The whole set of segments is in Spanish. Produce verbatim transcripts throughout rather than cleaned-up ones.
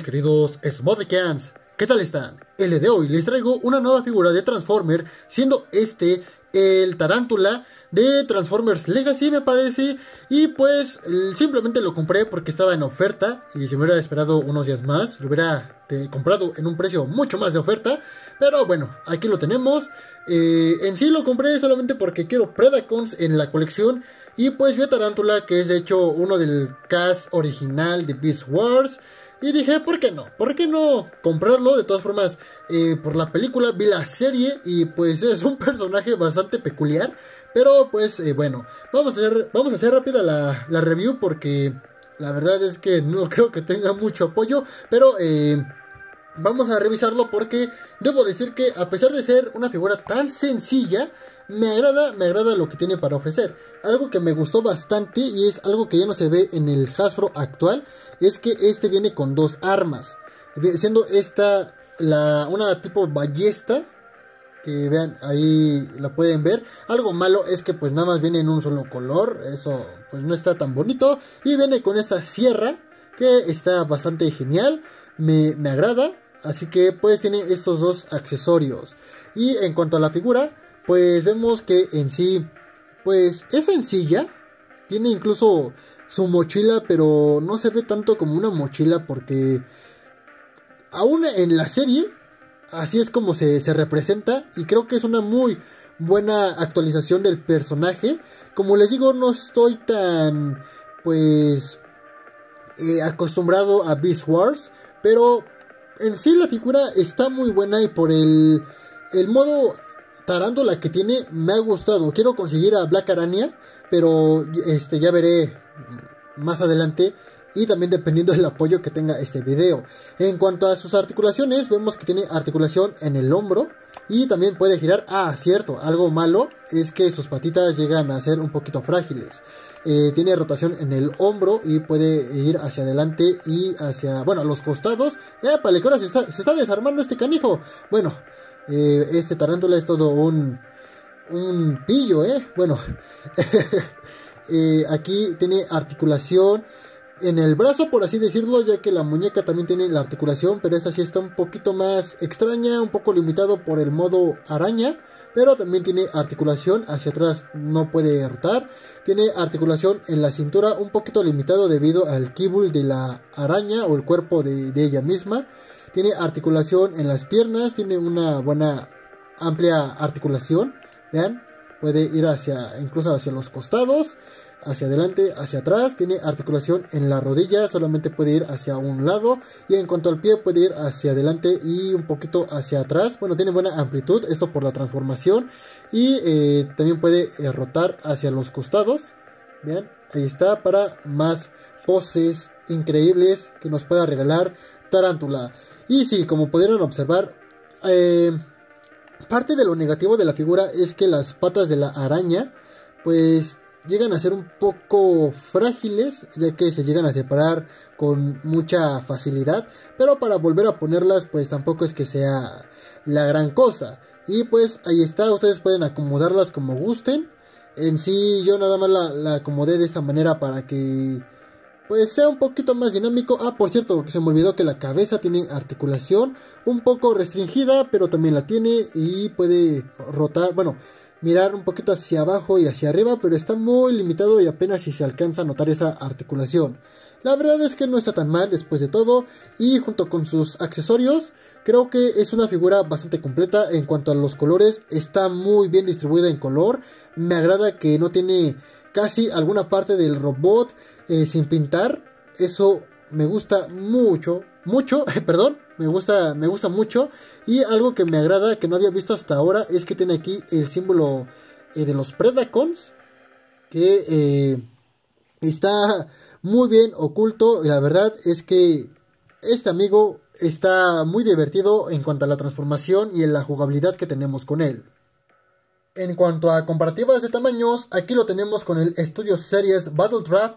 mis queridos Smodicans, ¿qué tal están? El de hoy les traigo una nueva figura de Transformer, siendo este el Tarántula de Transformers Legacy, me parece. Y pues simplemente lo compré porque estaba en oferta, y si me hubiera esperado unos días más lo hubiera eh, comprado en un precio mucho más de oferta. Pero bueno, aquí lo tenemos. eh, En sí lo compré solamente porque quiero Predacons en la colección. Y pues vi a Tarántula, que es de hecho uno del cast original de Beast Wars, y dije, ¿por qué no? ¿Por qué no comprarlo? De todas formas, eh, por la película, vi la serie y pues es un personaje bastante peculiar. Pero pues eh, bueno, vamos a hacer, vamos a hacer rápida la, la review, porque la verdad es que no creo que tenga mucho apoyo. Pero eh, vamos a revisarlo, porque debo decir que a pesar de ser una figura tan sencilla, Me agrada, me agrada lo que tiene para ofrecer. Algo que me gustó bastante, y es algo que ya no se ve en el Hasbro actual, es que este viene con dos armas, siendo esta la, una tipo ballesta, que vean, ahí la pueden ver. Algo malo es que pues nada más viene en un solo color, eso pues no está tan bonito. Y viene con esta sierra, que está bastante genial, me, me agrada. Así que pues tiene estos dos accesorios. Y en cuanto a la figura, pues vemos que en sí pues es sencilla. Tiene incluso su mochila, pero no se ve tanto como una mochila, porque aún en la serie así es como se, se representa. Y creo que es una muy buena actualización del personaje. Como les digo, no estoy tan pues eh, acostumbrado a Beast Wars, pero en sí la figura está muy buena, y por el, el modo Tarántula que tiene me ha gustado. Quiero conseguir a Black Arachnia, pero este ya veré más adelante, y también dependiendo del apoyo que tenga este video. En cuanto a sus articulaciones, vemos que tiene articulación en el hombro y también puede girar. Ah, cierto, algo malo es que sus patitas llegan a ser un poquito frágiles. Eh, tiene rotación en el hombro y puede ir hacia adelante y hacia, bueno, los costados. ¡Épale, que ahora se está, se está desarmando este canijo! Bueno, Eh, este Tarántula es todo un un pillo, eh bueno. eh, aquí tiene articulación en el brazo, por así decirlo, ya que la muñeca también tiene la articulación, pero esta sí está un poquito más extraña, un poco limitado por el modo araña, pero también tiene articulación hacia atrás, no puede rotar. Tiene articulación en la cintura, un poquito limitado debido al kibul de la araña o el cuerpo de, de ella misma. Tiene articulación en las piernas, tiene una buena amplia articulación, vean, puede ir hacia, incluso hacia los costados, hacia adelante, hacia atrás. Tiene articulación en la rodilla, solamente puede ir hacia un lado. Y en cuanto al pie, puede ir hacia adelante y un poquito hacia atrás. Bueno, tiene buena amplitud, esto por la transformación. Y eh, también puede eh, rotar hacia los costados, vean, ahí está, para más poses increíbles que nos pueda regalar Tarántula. Y sí, como pudieron observar, eh, parte de lo negativo de la figura es que las patas de la araña pues llegan a ser un poco frágiles, ya que se llegan a separar con mucha facilidad, pero para volver a ponerlas pues tampoco es que sea la gran cosa. Y pues ahí está, ustedes pueden acomodarlas como gusten. En sí yo nada más la, la acomodé de esta manera para que pues sea un poquito más dinámico. Ah, por cierto, se me olvidó que la cabeza tiene articulación un poco restringida, pero también la tiene y puede rotar, bueno, mirar un poquito hacia abajo y hacia arriba, pero está muy limitado y apenas si se alcanza a notar esa articulación. La verdad es que no está tan mal después de todo, y junto con sus accesorios, creo que es una figura bastante completa. En cuanto a los colores, está muy bien distribuida en color. Me agrada que no tiene casi alguna parte del robot Eh, sin pintar, eso me gusta mucho, mucho, perdón, me gusta, me gusta mucho. Y algo que me agrada, que no había visto hasta ahora, es que tiene aquí el símbolo eh, de los Predacons, que eh, está muy bien oculto. La verdad es que este amigo está muy divertido en cuanto a la transformación y en la jugabilidad que tenemos con él. En cuanto a comparativas de tamaños, aquí lo tenemos con el Studio Series Battle Trap,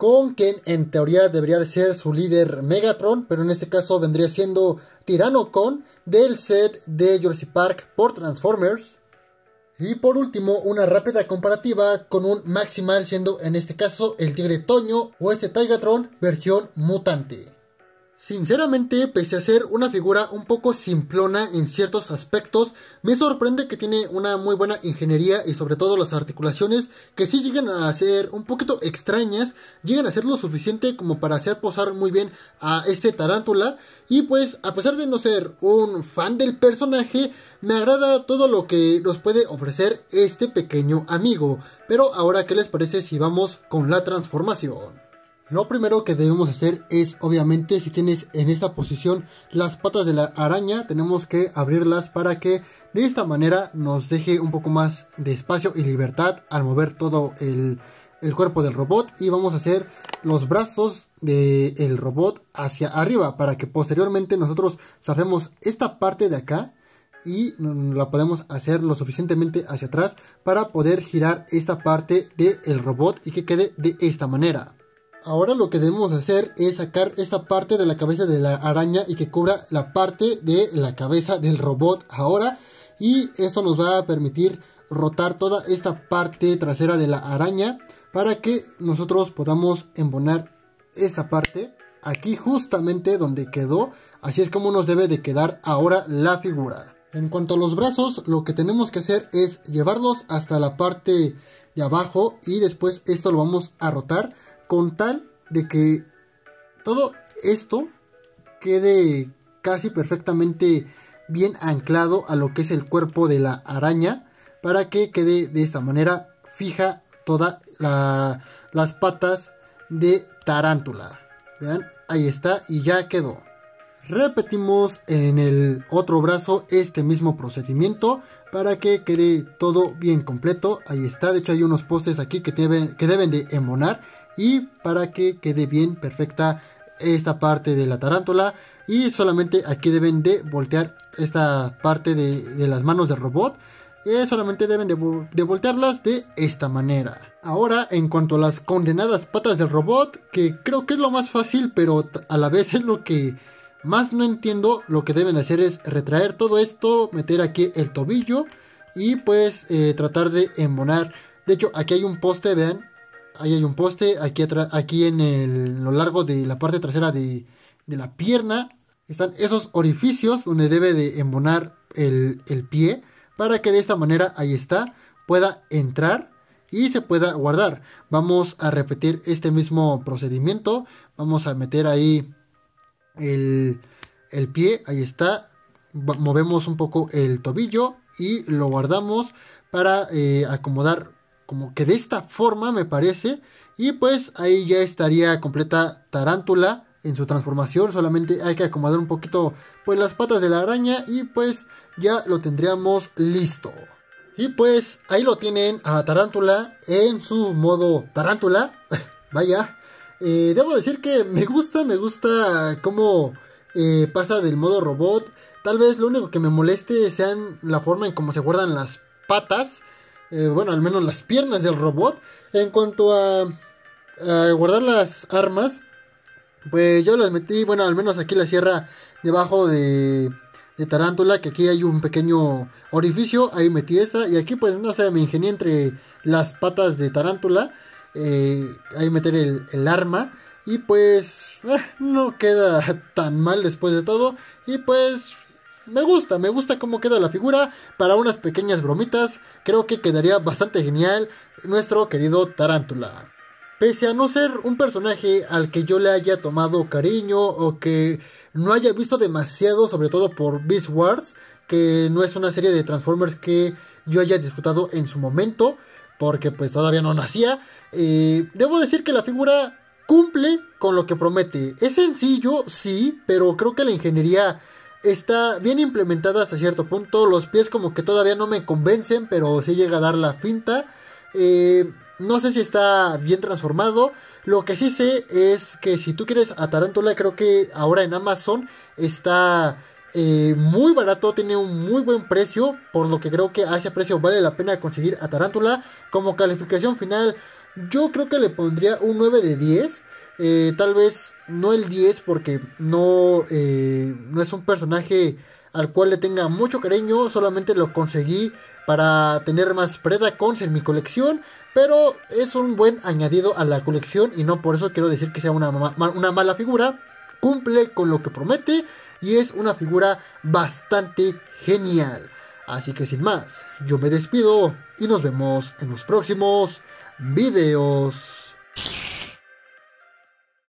con quien en teoría debería de ser su líder Megatron, pero en este caso vendría siendo Tyrannocon del set de Jurassic Park por Transformers. Y por último, una rápida comparativa con un Maximal, siendo en este caso el Tigre Toño o este Tigatron versión mutante. Sinceramente, pese a ser una figura un poco simplona en ciertos aspectos, me sorprende que tiene una muy buena ingeniería y sobre todo las articulaciones, que sí llegan a ser un poquito extrañas, llegan a ser lo suficiente como para hacer posar muy bien a este Tarántula. Y pues, a pesar de no ser un fan del personaje, me agrada todo lo que nos puede ofrecer este pequeño amigo. Pero ahora, ¿qué les parece si vamos con la transformación? Lo primero que debemos hacer es, obviamente, si tienes en esta posición las patas de la araña, tenemos que abrirlas para que de esta manera nos deje un poco más de espacio y libertad al mover todo el, el cuerpo del robot. Y vamos a hacer los brazos del robot hacia arriba para que posteriormente nosotros zafemos esta parte de acá y la podemos hacer lo suficientemente hacia atrás para poder girar esta parte del robot y que quede de esta manera. Ahora lo que debemos hacer es sacar esta parte de la cabeza de la araña y que cubra la parte de la cabeza del robot ahora. Y esto nos va a permitir rotar toda esta parte trasera de la araña para que nosotros podamos embonar esta parte aquí justamente donde quedó. Así es como nos debe de quedar ahora la figura. En cuanto a los brazos, lo que tenemos que hacer es llevarlos hasta la parte de abajo y después esto lo vamos a rotar, con tal de que todo esto quede casi perfectamente bien anclado a lo que es el cuerpo de la araña, para que quede de esta manera fija todas la, las patas de Tarántula. Vean, ahí está y ya quedó. Repetimos en el otro brazo este mismo procedimiento para que quede todo bien completo. Ahí está, de hecho hay unos postes aquí que deben, que deben de embonar. Y para que quede bien perfecta esta parte de la tarántula. Y solamente aquí deben de voltear esta parte de, de las manos del robot. Eh, solamente deben de, de voltearlas de esta manera. Ahora, en cuanto a las condenadas patas del robot, que creo que es lo más fácil, pero a la vez es lo que más no entiendo. Lo que deben hacer es retraer todo esto, meter aquí el tobillo y pues eh, tratar de embonar. De hecho, aquí hay un poste, vean. Ahí hay un poste, aquí, aquí en el, lo largo de la parte trasera de, de la pierna están esos orificios donde debe de embonar el, el pie para que de esta manera, ahí está, pueda entrar y se pueda guardar. Vamos a repetir este mismo procedimiento, vamos a meter ahí el, el pie, ahí está, movemos un poco el tobillo y lo guardamos para eh, acomodar como que de esta forma, me parece. Y pues ahí ya estaría completa Tarántula en su transformación. Solamente hay que acomodar un poquito pues las patas de la araña y pues ya lo tendríamos listo. Y pues ahí lo tienen a Tarántula en su modo Tarántula. Vaya, eh, debo decir que me gusta, me gusta cómo eh, pasa del modo robot. Tal vez lo único que me moleste sean la forma en cómo se guardan las patas. Eh, bueno, al menos las piernas del robot. En cuanto a, a guardar las armas, pues yo las metí, bueno, al menos aquí la sierra debajo de, de Tarántula, que aquí hay un pequeño orificio, ahí metí esta. Y aquí pues no sé, me ingenié entre las patas de Tarántula, eh, ahí meter el, el arma. Y pues eh, no queda tan mal después de todo. Y pues... Me gusta, me gusta cómo queda la figura. Para unas pequeñas bromitas, creo que quedaría bastante genial nuestro querido Tarántula. Pese a no ser un personaje al que yo le haya tomado cariño o que no haya visto demasiado, sobre todo por Beast Wars, que no es una serie de Transformers que yo haya disfrutado en su momento, porque pues todavía no nacía, eh, debo decir que la figura cumple con lo que promete. Es sencillo, sí, pero creo que la ingeniería está bien implementada hasta cierto punto. Los pies como que todavía no me convencen, pero sí llega a dar la finta. Eh, no sé si está bien transformado. Lo que sí sé es que si tú quieres a Tarántula, creo que ahora en Amazon está eh, muy barato. Tiene un muy buen precio, por lo que creo que a ese precio vale la pena conseguir a Tarántula. Como calificación final, yo creo que le pondría un nueve de diez. Eh, tal vez no el diez porque no, eh, no es un personaje al cual le tenga mucho cariño. Solamente lo conseguí para tener más Predacons en mi colección. Pero es un buen añadido a la colección y no por eso quiero decir que sea una, ma- una mala figura. cumple con lo que promete y es una figura bastante genial. Así que sin más, yo me despido y nos vemos en los próximos videos.